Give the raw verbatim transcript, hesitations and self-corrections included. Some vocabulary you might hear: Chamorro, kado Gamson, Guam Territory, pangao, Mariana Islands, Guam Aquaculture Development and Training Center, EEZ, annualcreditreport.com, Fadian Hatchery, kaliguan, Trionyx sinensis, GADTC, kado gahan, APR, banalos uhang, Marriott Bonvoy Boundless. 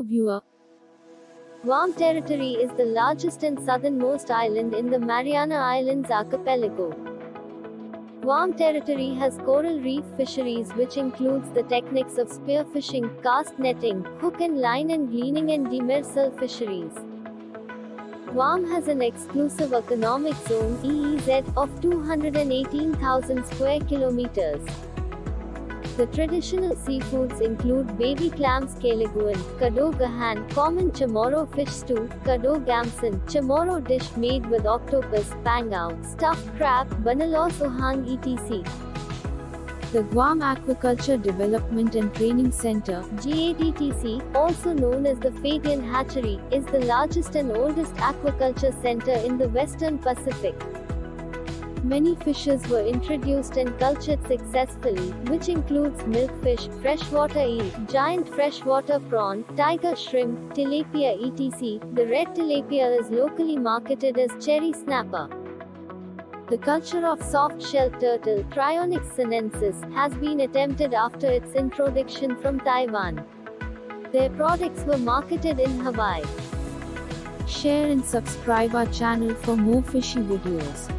Hello viewer. Guam Territory is the largest and southernmost island in the Mariana Islands archipelago. Guam Territory has coral reef fisheries which includes the techniques of spearfishing, cast netting, hook and line and gleaning and demersal fisheries. Guam has an exclusive economic zone E E Z of two hundred eighteen thousand square kilometers. The traditional seafoods include baby clams kaliguan, kado gahan, common chamorro fish stew, kado Gamson, chamorro dish made with octopus, pangao, stuffed crab, banalos uhang et cetera. The Guam Aquaculture Development and Training Center (G A D T C), also known as the Fadian Hatchery, is the largest and oldest aquaculture center in the Western Pacific. Many fishes were introduced and cultured successfully, which includes milkfish, freshwater eel, giant freshwater prawn, tiger shrimp, tilapia et cetera. The red tilapia is locally marketed as cherry snapper. The culture of soft-shell turtle Trionyx sinensis has been attempted after its introduction from Taiwan. Their products were marketed in Hawaii. Share and subscribe our channel for more fishy videos.